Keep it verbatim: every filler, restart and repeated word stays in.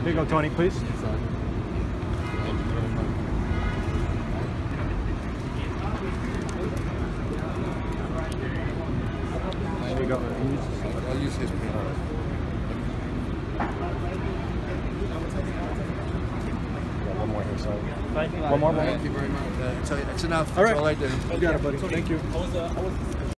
Here you go, Tony, please. There you go. I'll use his paper. One more here, sorry. Thank you. One more. Thank you very much. That's enough. All right. That's all I did. You got it, buddy. Thank you.